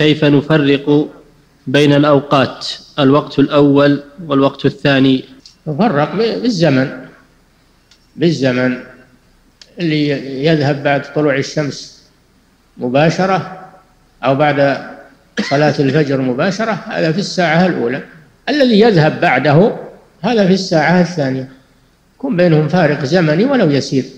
كيف نفرق بين الأوقات، الوقت الأول والوقت الثاني؟ نفرق بالزمن اللي يذهب بعد طلوع الشمس مباشرة أو بعد صلاة الفجر مباشرة، هذا في الساعة الأولى. الذي يذهب بعده هذا في الساعة الثانية، يكون بينهم فارق زمني ولو يسير.